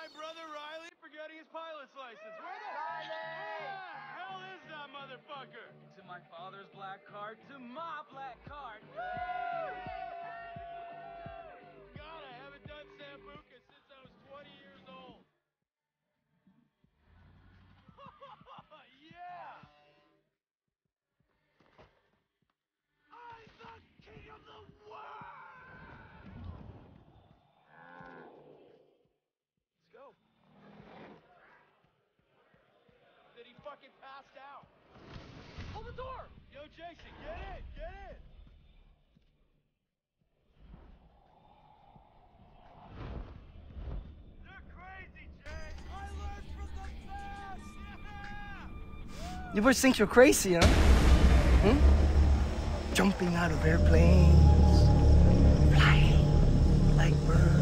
my brother Riley for getting his pilot's license. Where the hell is that motherfucker? To my father's black card, to my black card. Woo! God, I haven't done Sambuca since I was 20 years old. Yeah! I'm the king of the world! Let's go. That he fucking passed out. Hold the door! Yo, Jason, get in! Get in! They're crazy, Jay! I learned from the past! Yeah! You boys think you're crazy, huh? Hmm? Jumping out of airplanes, flying like birds.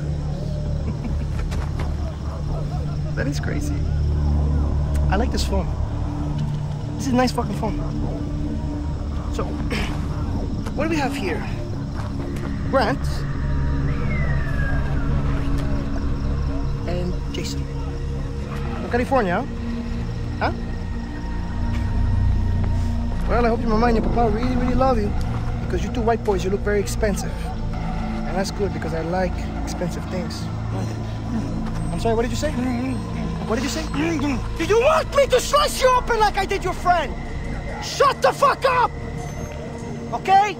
That is crazy. I like this phone. This is a nice fucking phone. So, what do we have here? Grant and Jason from California, huh? Well, I hope your mama and your papa really, really love you, because you two white boys, you look very expensive. And that's good, because I like expensive things. I'm sorry, what did you say? What did you say? Did you want me to slice you open like I did your friend? Shut the fuck up! Okay?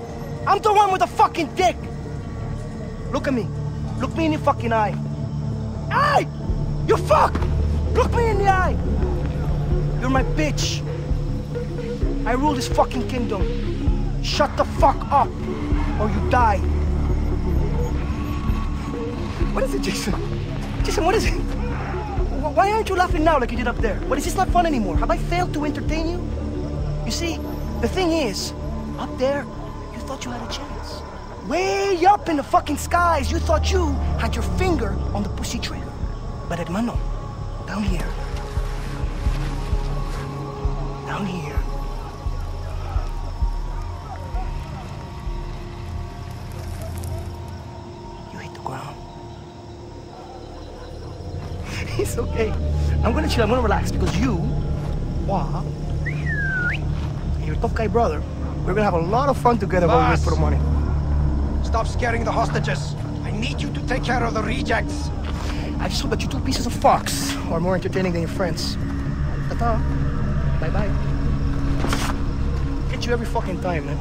I'm the one with the fucking dick. Look at me. Look me in the fucking eye. Hey! You fuck! Look me in the eye! You're my bitch. I rule this fucking kingdom. Shut the fuck up, or you die. What is it, Jason? Jason, what is it? Why aren't you laughing now like you did up there? What is this not fun anymore? Have I failed to entertain you? You see, the thing is, up there, you thought you had a chance. Way up in the fucking skies, you thought you had your finger on the pussy trigger. But hermano, down here, it's okay. I'm gonna chill, I'm gonna relax, because you, Wah, and your tough guy brother, we're gonna have a lot of fun together while we wait for the money. Stop scaring the hostages. I need you to take care of the rejects. I just hope that you two pieces of fox are more entertaining than your friends. Ta-ta. Bye-bye. Get you every fucking time, man.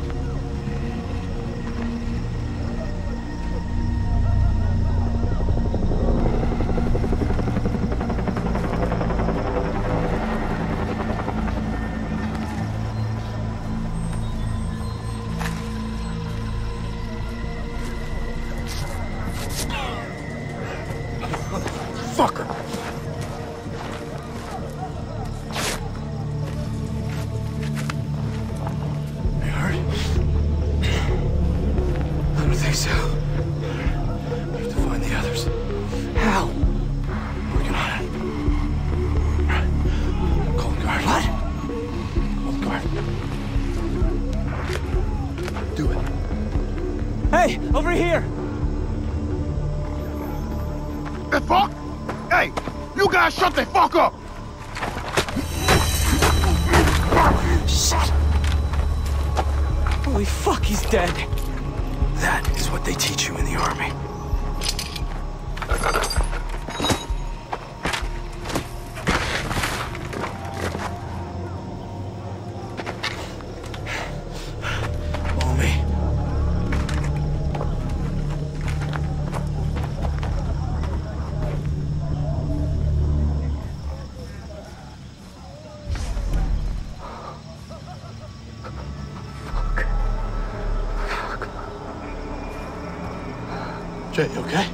Jay, you okay?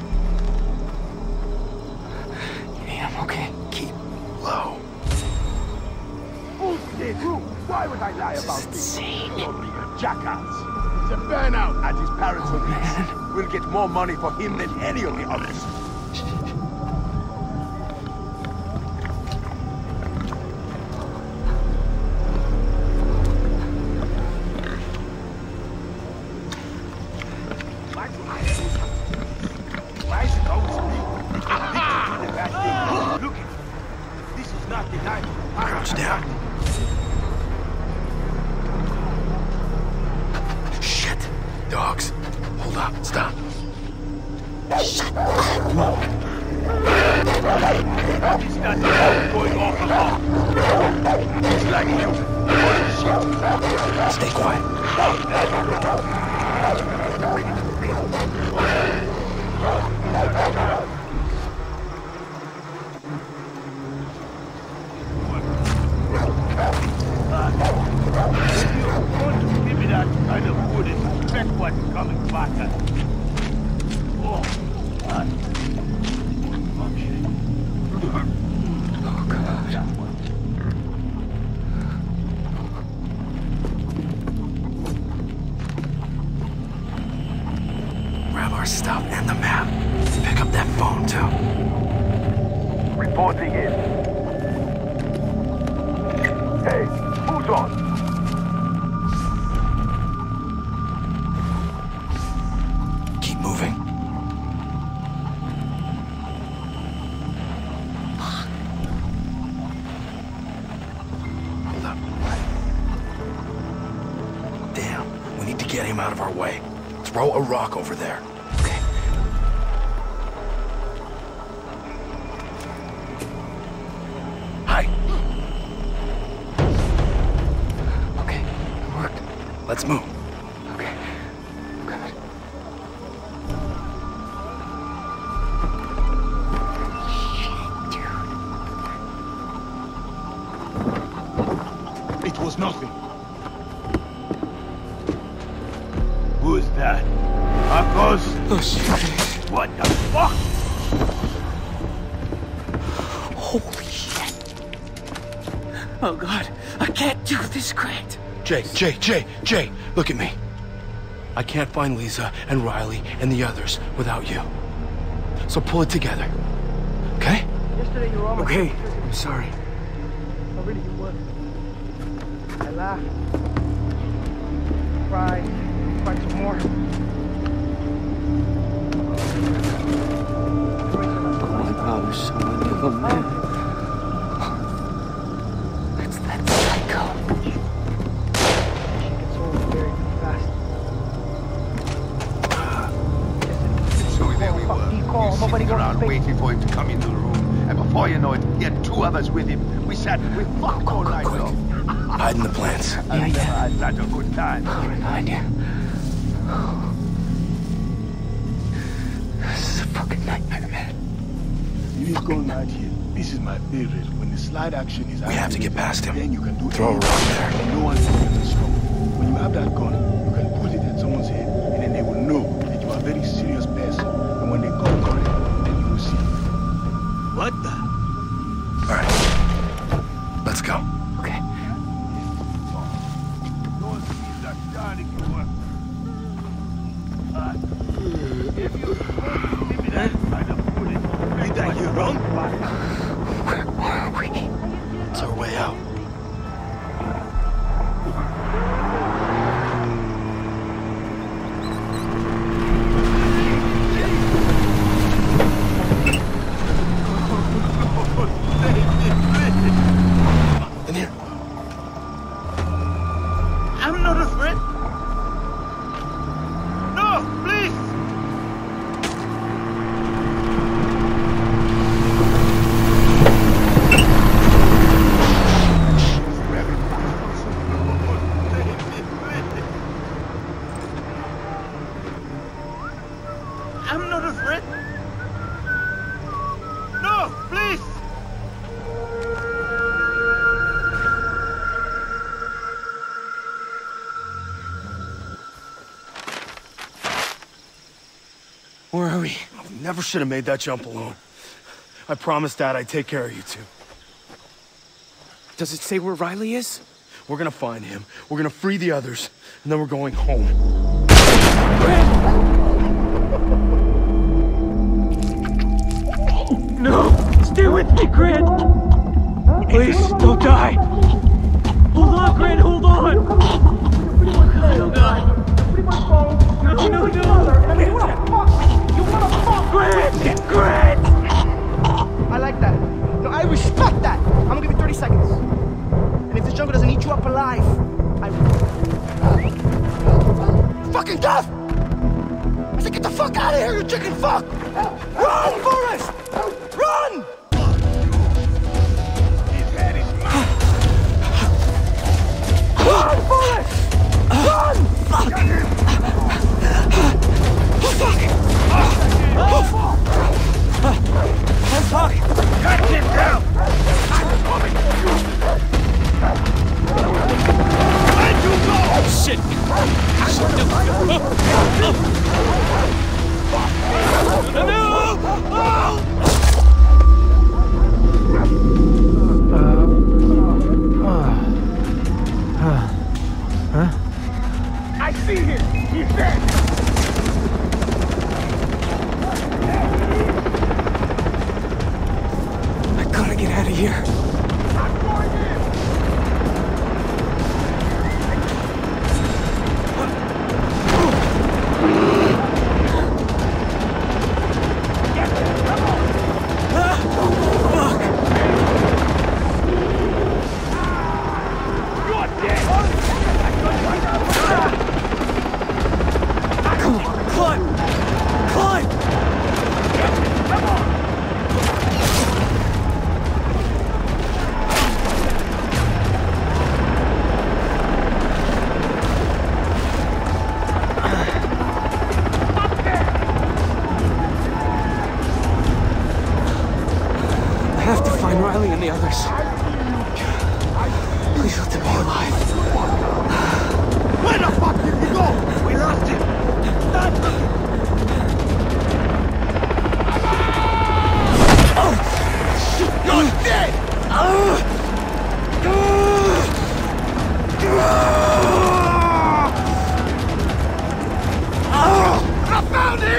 Yeah, I'm okay. Keep low. Bullshit! Why would I lie about this? This is insane. Only a jackass. It's a burnout at his parents' house. We'll get more money for him than any of the others. Why should I go to me? Crouch down. Shit. Dogs. Hold up. Stop. Shut up. Look. He's not going off the law. He's like you. Stay quiet. If you want to give me that kind of food and expect what's coming back at you. Oh, God. Grab our stuff and the map. Pick up that phone, too. Reporting in. Hey, who's on? Throw a rock over there. Okay. Hi. Okay, it worked. Let's move. Okay. Good. Shit, dude. It was nothing. Who's that? Up close. Oh, shit. What the fuck? Holy shit. Oh, God. I can't do this, Grant. Jay, look at me. I can't find Lisa and Riley and the others without you. So pull it together. Okay? Yesterday you were almost... Okay, I'm sorry. I really did work. I laughed. Cried. Back to more. Oh my God, there's so many of them there. That's that psycho. She gets old very fast. So there we were. You sitting around waiting for him to come into the room. And before you know it, he had two others with him. We sat with fuck all night long. Hide in the plants. Yeah. I've had a good time. I'll remind you. This is a fucking nightmare, man. You go night here. This is my favorite. When the slide action is out, we have to get past him. Then you can do throw a rock there. No one can be strong. When you have that gun, you can put it at someone's head, and then they will know that you are a very serious person. And when they call it, then you will see. What the? All right, let's go. Okay. Never should have made that jump alone. I promised Dad I'd take care of you two. Does it say where Riley is? We're gonna find him. We're gonna free the others, and then we're going home. Grant! No! Stay with me, Grant! Please, don't die! Hold on, Grant, hold on! Oh, God. No, no, no! Grant! I like that. No, I respect that. I'm gonna give you 30. 30 seconds. And if this jungle doesn't eat you up alive, I will. Fucking death! I said get the fuck out of here, you chicken fuck! Run, Forrest! Run! Run, Forrest! Run! Oh, fuck! Oh, fuck! Cut him down! I'm coming for you! Let you go! Shit! No! No! Huh? I see him! He's dead! I gotta get out of here. I'm going in! Get him! Come on! Ah, fuck! You're dead! Come on, climb! Climb! Come on! I have to find Riley and the others. Please let them be alive. Where the fuck did he go? We lost him! Stop him! Oh! You're dead! I found him!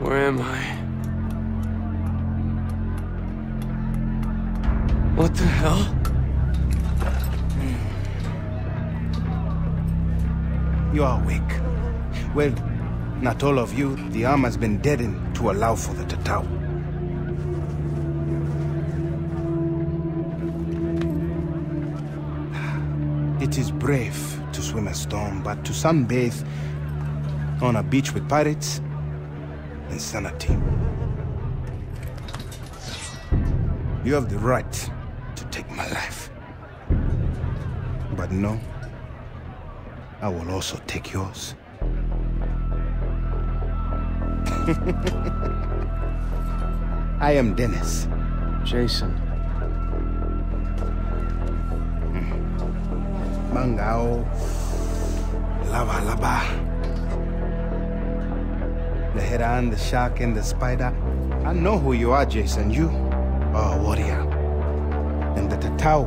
Where am I? What the hell? You are awake. Well, not all of you. The arm has been deadened to allow for the Tatao. It is brave to swim a storm, but to sunbathe on a beach with pirates, insanity. You have the right to take my life. But no, I will also take yours. I am Dennis. Jason. Mangao. Lava lava. The heron, the shark, and the spider. I know who you are, Jason. You are a warrior. And the Tatao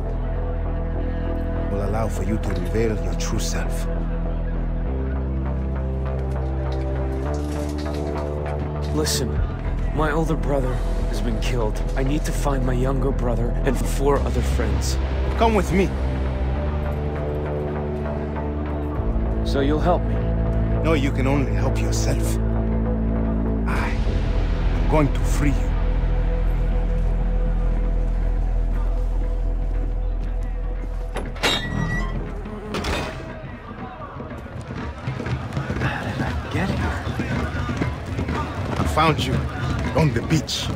will allow for you to reveal your true self. Listen, my older brother has been killed. I need to find my younger brother and 4 other friends. Come with me. So you'll help me? No, you can only help yourself. I am going to free you. How did I get here? I found you on the beach.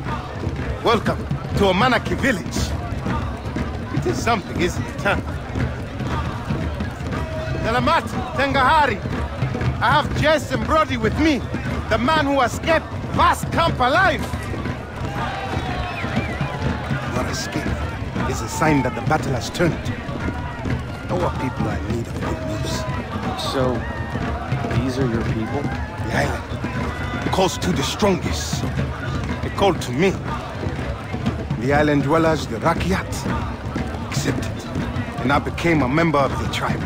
Welcome to Omanaki village. It is something, isn't it, huh? Telamat, Tengahari. I have Jess and Brody with me, the man who has kept vast camp alive. Your escape is a sign that the battle has turned. Our people are in need of good news. So, these are your people? The island calls to the strongest. They call to me. The island dwellers, the Rakiat, accepted, and I became a member of the tribe.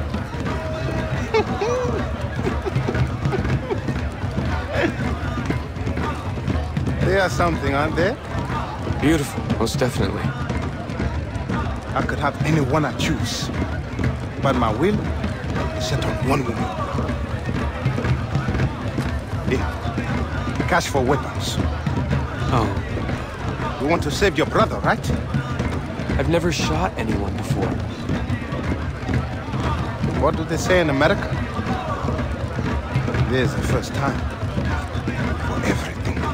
They are something, aren't they? Beautiful, most definitely. I could have anyone I choose, but my will is set on one woman. Yeah. Cash for weapons. Oh. You want to save your brother, right? I've never shot anyone before. What do they say in America? There's the first time for everything.